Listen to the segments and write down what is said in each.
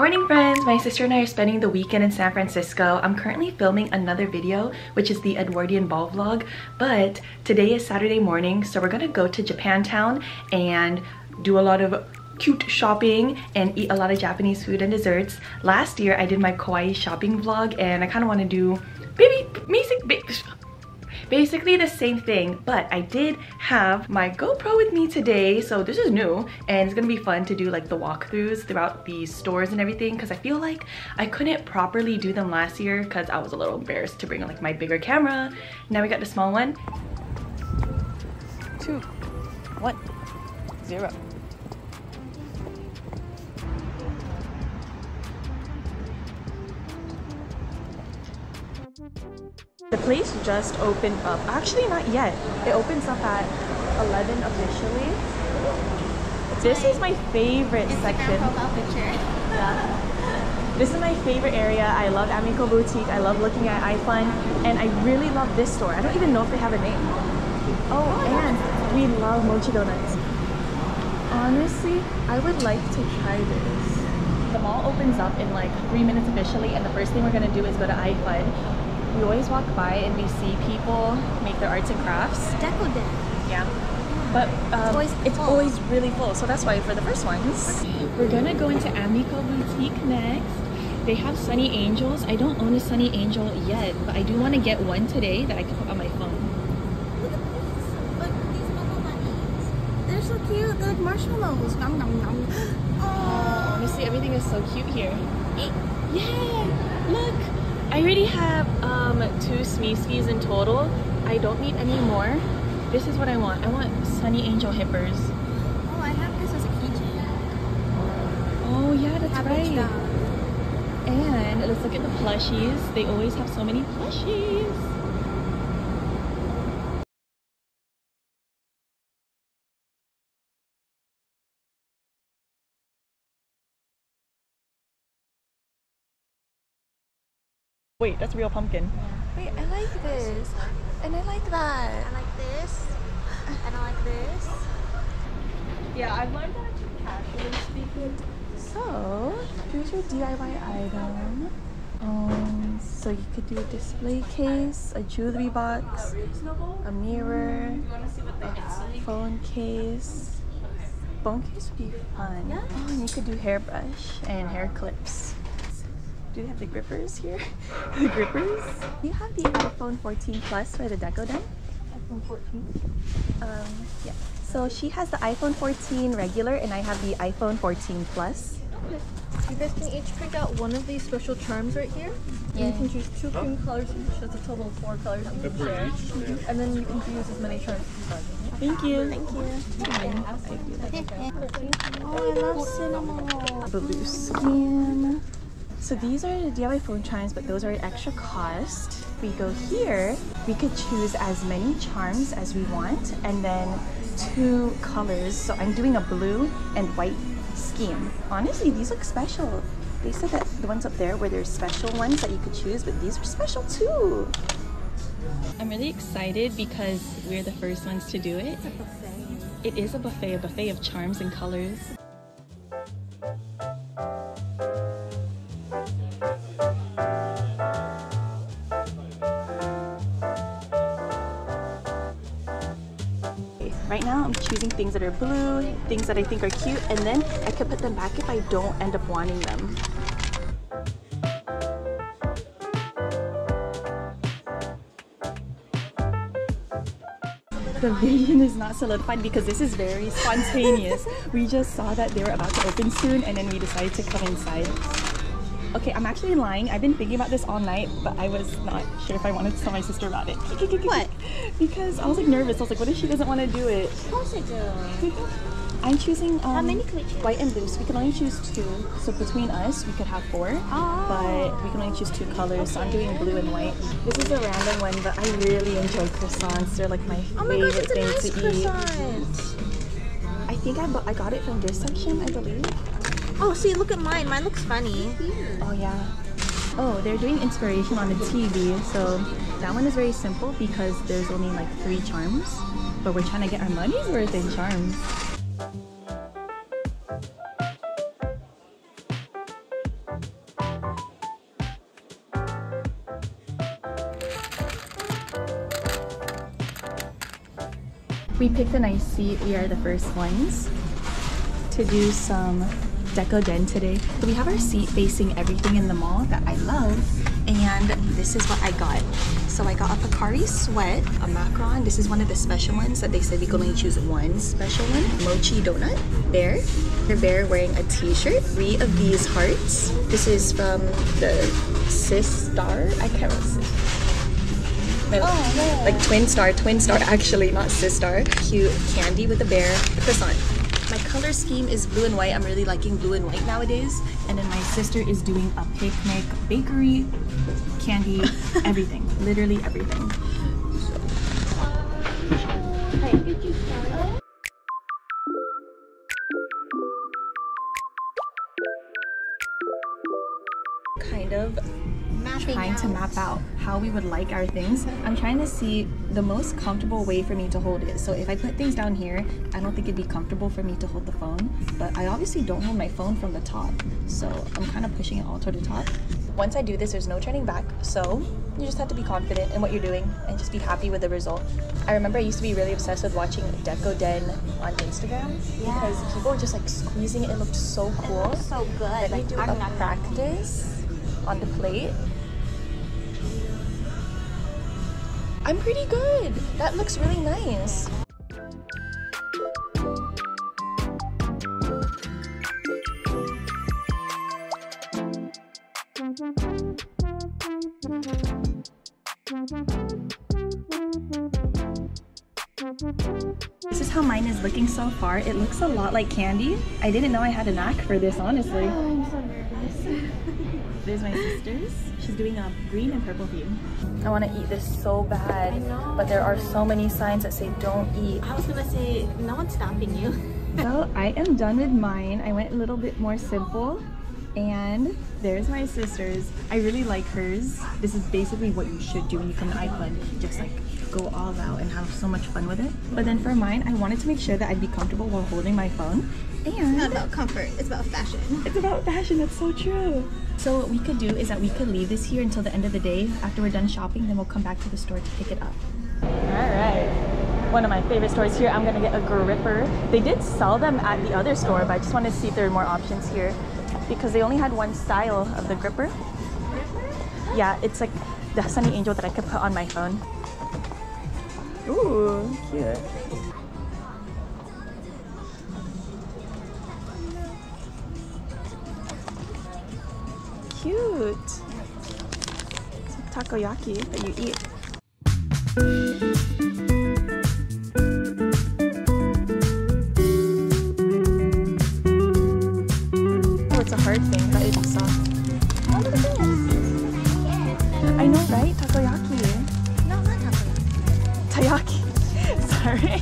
Morning friends! My sister and I are spending the weekend in San Francisco. I'm currently filming another video, which is the Edwardian ball vlog, but today is Saturday morning, so we're gonna go to Japantown and do a lot of cute shopping and eat a lot of Japanese food and desserts. Last year I did my kawaii shopping vlog and I kind of want to do basically the same thing, but I did have my GoPro with me today, so this is new and it's gonna be fun to do like the walkthroughs throughout the stores and everything, because I feel like I couldn't properly do them last year because I was a little embarrassed to bring like my bigger camera. Now we got the small one. 2, 1, 0. The place just opened up. Actually, not yet. It opens up at 11 officially. This is my favorite section. Profile picture. Yeah. This is my favorite area. I love Amiko Boutique. I love looking at iFun. And I really love this store. I don't even know if they have a name. Oh, and we love Mochi Donuts. Honestly, I would like to try this. The mall opens up in like 3 minutes officially, and the first thing we're going to do is go to iFun. We always walk by and we see people make their arts and crafts. Decoden. Yeah. But it's always really full, so that's why for the first ones. We're gonna go into Amiko Boutique next. They have Sonny Angels. I don't own a Sonny Angel yet, but I do want to get one today that I can put on my phone. Look at this. Look at these bubble bunnies. They're so cute. They're like marshmallows. Nom nom nom. Oh. Honestly, everything is so cute here. Yeah! Look! I already have 2 Smiskis in total. I don't need any more. This is what I want. I want Sonny Angel Hippers. Oh, I have this as a keychain. Oh yeah, that's right. And let's look at the plushies. They always have so many plushies. Wait, that's real pumpkin. Wait, I like this. And I like that. I like this. And I like this. Yeah, I've learned that I should casually speak it. So, here's your DIY item. So you could do a display case, a jewelry box, a mirror, a phone case. Phone case would be fun. Yeah. Oh, and you could do hairbrush and hair clips. Do they have the grippers here? The grippers? Do you have the iPhone 14 Plus for the Decoden? iPhone 14? Yeah. So she has the iPhone 14 regular and I have the iPhone 14 Plus. You guys can each pick out one of these special charms right here. Yeah. You can choose 2 cream colors each. That's a total of 4 colors each. Yeah. And then you can choose as many charms as you like. Thank you. Thank you. Yeah. Oh, I love cinnamon. Blue skin. So these are the DIY phone charms, but those are at extra cost. We go here, we could choose as many charms as we want, and then 2 colors. So I'm doing a blue and white scheme. Honestly, these look special. They said that the ones up there were their special ones that you could choose, but these are special too. I'm really excited because we're the first ones to do it. It's a buffet. It is a buffet of charms and colors. Right now I'm choosing things that are blue, things that I think are cute, and then I could put them back if I don't end up wanting them. The vision is not solidified because this is very spontaneous. We just saw that they were about to open soon and then we decided to come inside. Okay, I'm actually lying. I've been thinking about this all night, but I was not sure if I wanted to tell my sister about it. What? Because I was like nervous. I was like, what if she doesn't want to do it? Of course I do. I'm choosing white and blue, so we can only choose 2. So between us, we could have 4, but we can only choose 2 colors. Okay. So I'm doing blue and white. This is a random one, but I really enjoy croissants. They're like my favorite thing to eat. I think I got it from this section, I believe. Oh, see, look at mine. Mine looks funny. Oh, yeah. Oh, they're doing inspiration on the TV. So that one is very simple because there's only like 3 charms. But we're trying to get our money's worth in charms. We picked a nice seat. We are the first ones to do some Decoden today. So we have our seat facing everything in the mall that I love, and this is what I got. So I got a Pocari Sweat, a macaron. This is one of the special ones that they said we could only choose one special one. Mochi Donut. Bear. The bear wearing a t-shirt. 3 of these hearts. This is from the Star. I can't remember. No. Oh, no. Like Twin Star actually, not Star. Cute candy with a bear. A croissant. My color scheme is blue and white. I'm really liking blue and white nowadays. And then my sister is doing a picnic, bakery, candy, everything. Literally everything. Kind of trying to map out how we would like our things. I'm trying to see the most comfortable way for me to hold it. So if I put things down here, I don't think it'd be comfortable for me to hold the phone, but I obviously don't hold my phone from the top, so I'm kind of pushing it all toward the top. Once I do this, there's no turning back, so you just have to be confident in what you're doing and just be happy with the result. I remember I used to be really obsessed with watching Decoden on Instagram because people were just like squeezing it. It looked so cool. It looked so good. Like, we do a practice on the plate. I'm pretty good. That looks really nice. This is how mine is looking so far. It looks a lot like candy. I didn't know I had a knack for this, honestly. Oh, I'm so nervous. There's my sister's. She's doing a green and purple theme. I want to eat this so bad, I know, but there are so many signs that say don't eat. I was gonna say no one's stopping you. So I am done with mine. I went a little bit more simple, and there's my sister's. I really like hers. This is basically what you should do when you come to iFun. Just like go all out and have so much fun with it. But then for mine, I wanted to make sure that I'd be comfortable while holding my phone. And it's not about comfort, it's about fashion. It's about fashion, that's so true. So what we could do is that we could leave this here until the end of the day. After we're done shopping, then we'll come back to the store to pick it up. Alright, one of my favorite stores here. I'm gonna get a gripper. They did sell them at the other store, but I just wanted to see if there were more options here because they only had one style of the gripper. Yeah, it's like the Sonny Angel that I could put on my phone. Ooh, cute. Cute. It's like takoyaki that you eat. Oh, it's a hard thing, but it's soft. Oh, look at this. I know, right? Takoyaki. No, not takoyaki. Taiyaki. Sorry.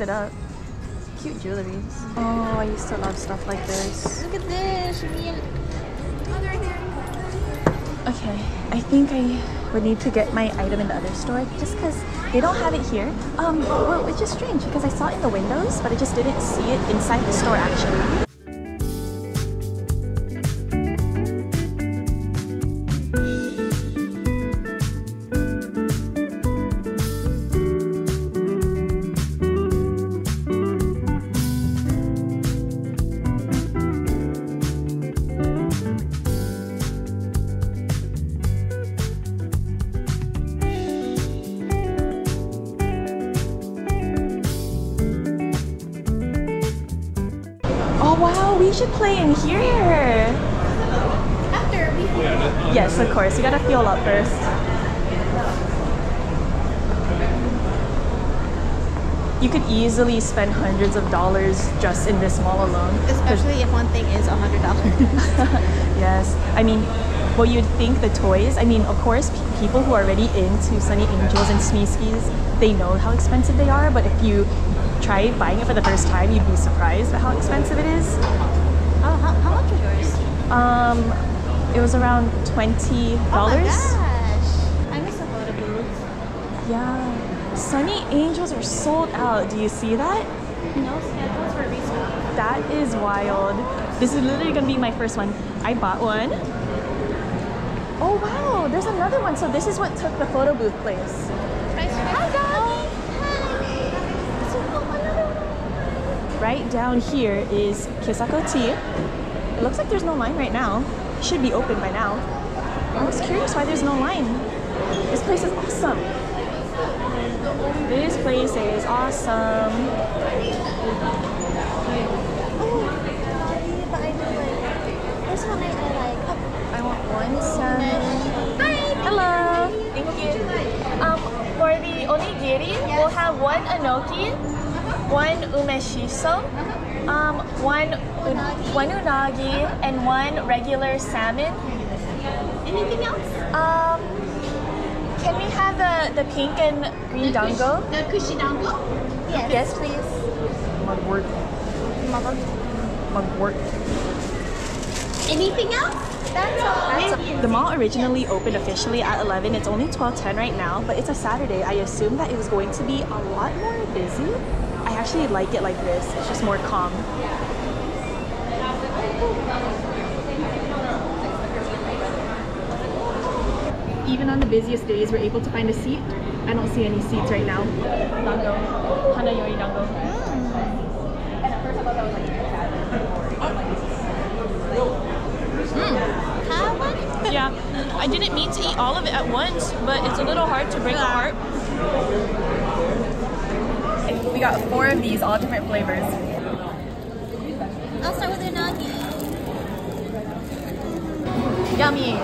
It up. Cute jewelry. Oh, I used to love stuff like this. Look at this. Okay, I think I would need to get my item in the other store just because they don't have it here. Well, which is strange because I saw it in the windows, but I just didn't see it inside the store actually. wow, we should play in here. After we feel up. Yes, of course. You gotta feel up first. You could easily spend hundreds of dollars just in this mall alone. Especially if one thing is $100. Yes. I mean, well, you'd think the toys, I mean, of course, people who are already into Sonny Angels and Smiskis, they know how expensive they are, but if you try buying it for the first time, you'd be surprised at how expensive it is. Oh, how much was yours? It was around $20. Oh my gosh. I miss a photo booth. Yeah. Sonny Angels are sold out. Do you see that? No schedules for restock. That is wild. This is literally gonna be my first one. I bought one. Oh wow, there's another one. So this is what took the photo booth place. Hi guys! Hi! Right down here is Kisako Tea. It looks like there's no line right now. It should be open by now. I was curious why there's no line. This place is awesome. This place is awesome. Oh, but I do like this one. I like. Oh, I want one. Salmon. Hi. Hello. Thank you. For the onigiri, yes. We'll have one enoki, one umeshiso, one unagi, and one regular salmon. Anything else? Can we have the pink and green dango? The kushi dango? Yes. Yes, please. Mugwort. Mugwort. Anything else? That's all. That's the mall originally opened officially at 11. It's only 12:10 right now, but it's a Saturday. I assumed that it was going to be a lot more busy. I actually like it like this. It's just more calm. Even on the busiest days, we're able to find a seat. I don't see any seats right now. Dango. Hanayori dango. And at first I thought that was like a yeah. I didn't mean to eat all of it at once, but it's a little hard to break apart. And we got 4 of these, all different flavors. I'll start with unagi. Yummy.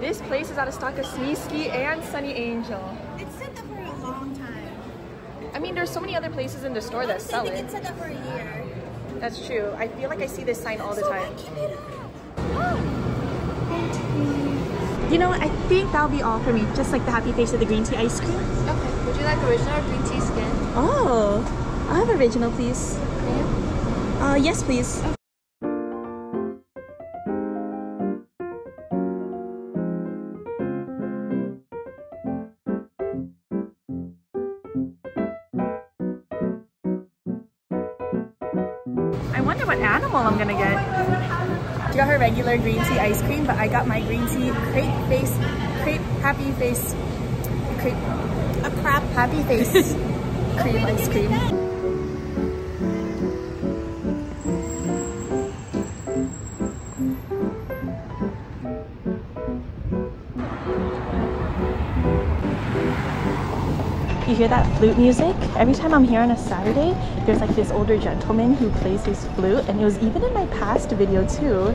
This place is out of stock of Smiski and Sonny Angel. It's set up for a long time. I mean, there's so many other places in the store that sell it. I think it's set up for a year. That's true. I feel like I see this sign all the time. Keep it up. Oh. You know what? I think that'll be all for me. Just like the happy face of the green tea ice cream. Okay. Would you like original or green tea skin? Oh, I'll have original, please. Okay. Yes, please. Okay. I'm gonna get. She got her regular green tea ice cream, but I got my green tea crepe happy face cream ice cream. You hear that flute music? Every time I'm here on a Saturday, there's like this older gentleman who plays his flute, and it was even in my past video too.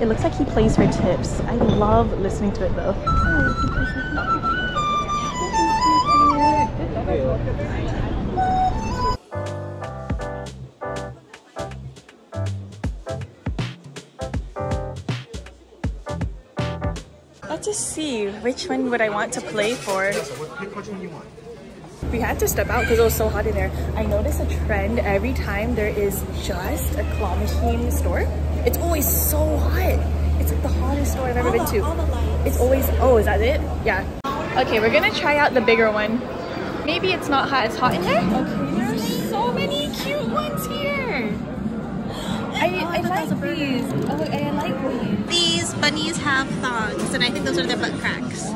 It looks like he plays for tips. I love listening to it though. Let's just see which one would I want to play for. We had to step out because it was so hot in there. I notice a trend every time there is just a claw machine store. It's always so hot. It's like the hottest store I've ever been to. It's always, oh, is that it? Yeah. Okay, we're gonna try out the bigger one. Maybe it's not hot. It's hot in there? Okay, there's so many cute ones here. I like these. Oh, I like these. These bunnies have thongs, and I think those are their butt cracks.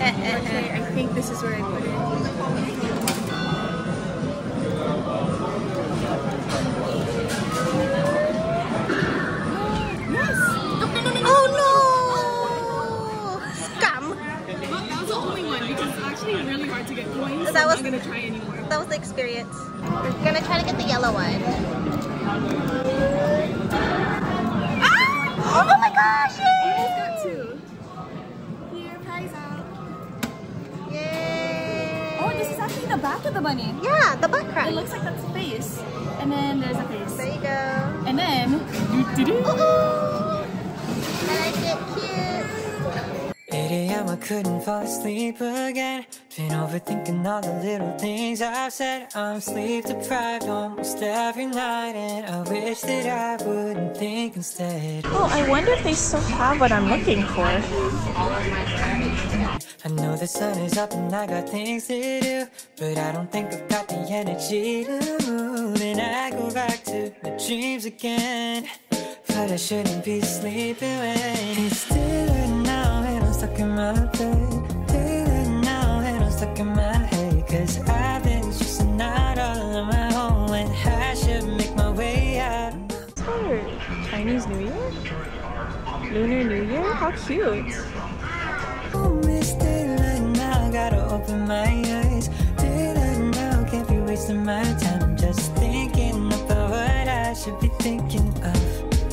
Actually, I think this is where I put it. Yes! Oh no! Scam! That was the only one because actually really hard to get points. So I'm not gonna try anymore. That was the experience. We're gonna try to get the yellow one. Ah! Oh my gosh! Yay! I got two. Here, prize out. Yay! Oh, this is actually the back of the bunny. Yeah, the butt crack. It looks like that's the face, and then there's a face. There you go. And then. I couldn't fall asleep again. Been overthinking all the little things I've said. I'm sleep deprived almost every night, and I wish that I wouldn't think instead. Oh, I wonder if they still have what I'm looking for. I know the sun is up and I got things to do, but I don't think I've got the energy to move. And I go back to my dreams again, but I shouldn't be sleeping when it's still now. In my bed, feeling now, and I'm stuck in my head. 'Cause I've been stressing out all on my own when I should make my way out. It's for Chinese New Year? Lunar New Year? How cute! Oh, miss daylight now, gotta open my eyes. Daylight now, can't be wasting my time. Just thinking about what I should be thinking of.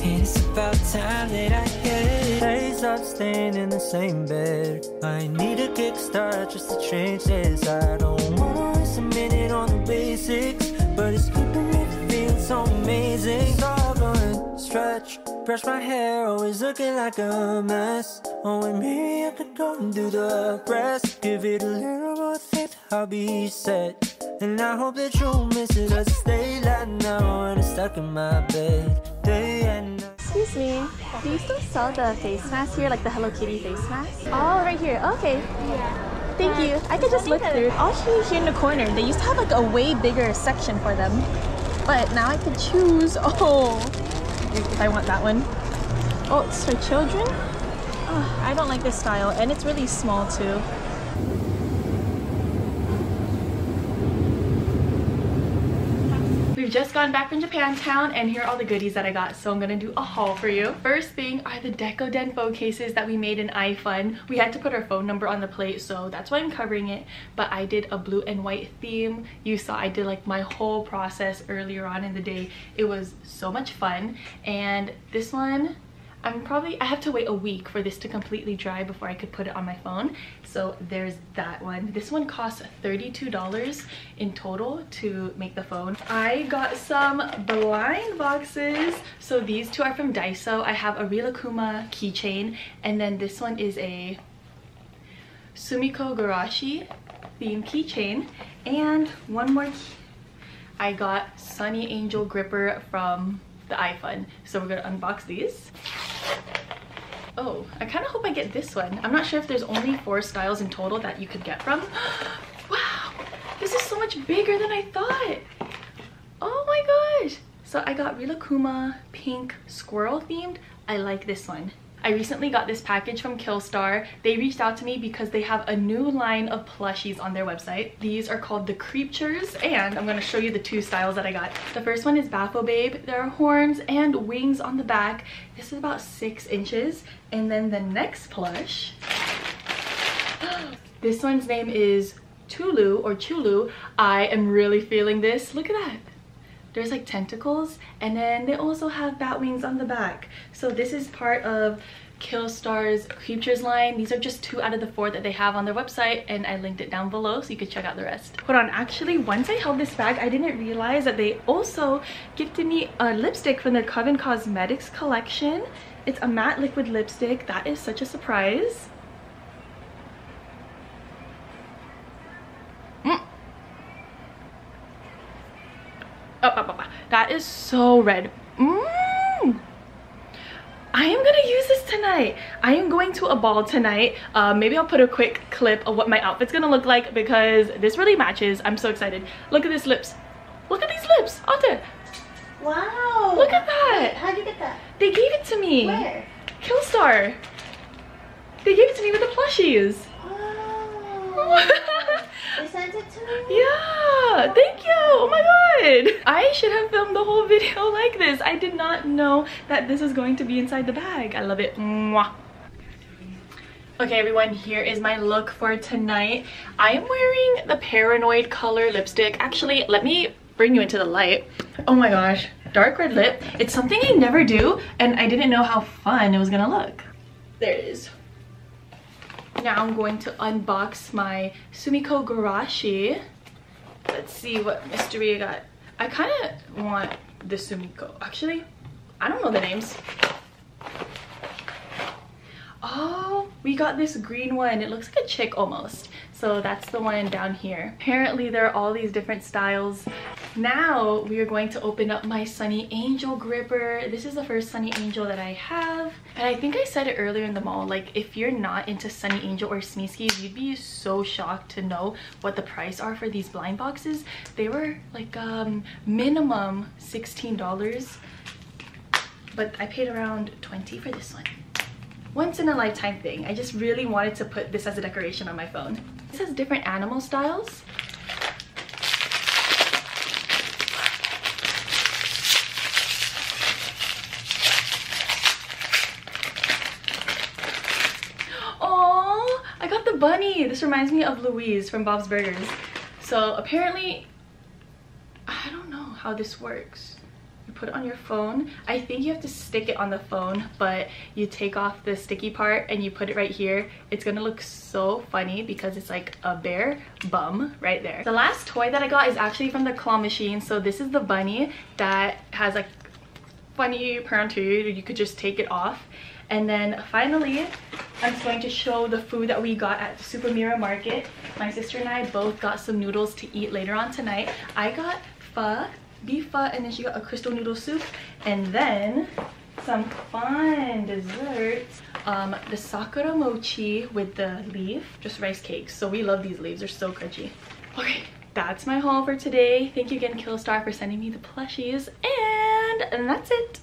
It's about time that I get days off staying in the same bed. I need a kickstart just to change this. I don't want a minute on the basics, but it's keeping me feeling so amazing. It's all going stretch, brush my hair, always looking like a mess. Oh, and maybe I could go and do the rest. Give it a little more think, I'll be set. And I hope that you'll miss it as it's daylight now, and I'm stuck in my bed, day and night. Excuse me, do you still sell the face mask here, like the Hello Kitty face mask? Oh, right here, okay. Yeah. Thank you, I could just look through. I'll show you here in the corner. They used to have like a way bigger section for them, but now I could choose, oh, if I want that one. Oh, it's for children? Oh, I don't like this style, and it's really small too. Just gone back from Japantown, and here are all the goodies that I got, so I'm gonna do a haul for you. First thing are the Decoden phone cases that we made in iFun. We had to put our phone number on the plate, so that's why I'm covering it, but I did a blue and white theme. You saw I did like my whole process earlier on in the day. It was so much fun. And this one, I have to wait a week for this to completely dry before I could put it on my phone. So there's that one. This one costs $32 in total to make the phone. I got some blind boxes. So these two are from Daiso. I have a Rilakkuma keychain, and then this one is a Sumikko Gurashi theme keychain. And one more I got Sonny Angel gripper from the iPhone. So we're gonna unbox these. Oh, I kind of hope I get this one. I'm not sure if there's only 4 styles in total that you could get from. Wow, this is so much bigger than I thought. Oh my gosh. So I got Rilakkuma pink squirrel themed. I like this one. I recently got this package from Killstar. They reached out to me because they have a new line of plushies on their website. These are called the Creeptures, and I'm gonna show you the 2 styles that I got. The first one is Baffo Babe. There are horns and wings on the back. This is about 6 inches. And then the next plush, this one's name is Tulu or Chulu. I am really feeling this. Look at that. There's like tentacles, and then they also have bat wings on the back. So this is part of Killstar's Creeptures line. These are just 2 out of the 4 that they have on their website, and I linked it down below so you could check out the rest. Hold on, actually, once I held this bag, I didn't realize that they also gifted me a lipstick from their Coven Cosmetics collection. It's a matte liquid lipstick. That is such a surprise. That is so red. I am gonna use this tonight. I am going to a ball tonight. Maybe I'll put a quick clip of what my outfit's gonna look like because this really matches. I'm so excited. Look at these lips. Look at these lips. Alta. Wow. Look at that. Wait, how'd you get that? They gave it to me. Where? Killstar. They gave it to me with the plushies. Oh. They sent it to me? Yeah. Thank you. Oh my god. I should have filmed the whole video like this. I did not know that this is going to be inside the bag. I love it. Mwah. Okay everyone, here is my look for tonight. I am wearing the Paranoid Color lipstick. Actually, let me bring you into the light. Oh my gosh, dark red lip. It's something I never do, and I didn't know how fun it was gonna look. There it is. Now I'm going to unbox my Sumikko Gurashi. Let's see what mystery I got. I kind of want the Sumikko. Actually, I don't know the names. Oh, we got this green one. It looks like a chick almost. So that's the one down here. Apparently there are all these different styles. Now we are going to open up my Sonny Angel gripper. This is the first Sonny Angel that I have. And I think I said it earlier in the mall, like if you're not into Sonny Angel or Smiskis, you'd be so shocked to know what the price are for these blind boxes. They were like minimum $16, but I paid around $20 for this one. Once in a lifetime thing. I just really wanted to put this as a decoration on my phone. This has different animal styles. Aww, I got the bunny. This reminds me of Louise from Bob's Burgers. So apparently, I don't know how this works. You put it on your phone. I think you have to stick it on the phone, but you take off the sticky part and you put it right here. It's gonna look so funny because it's like a bear bum right there. The last toy that I got is actually from the claw machine. So this is the bunny that has like funny parentage. You could just take it off. And then finally, I'm just going to show the food that we got at the Super Mira Market. My sister and I both got some noodles to eat later on tonight. I got pho, beef pho, and then she got a crystal noodle soup, and then some fun desserts, the sakura mochi with the leaf, just rice cakes. So we love these leaves, they're so crunchy. Okay, that's my haul for today. Thank you again, Killstar, for sending me the plushies, and that's it.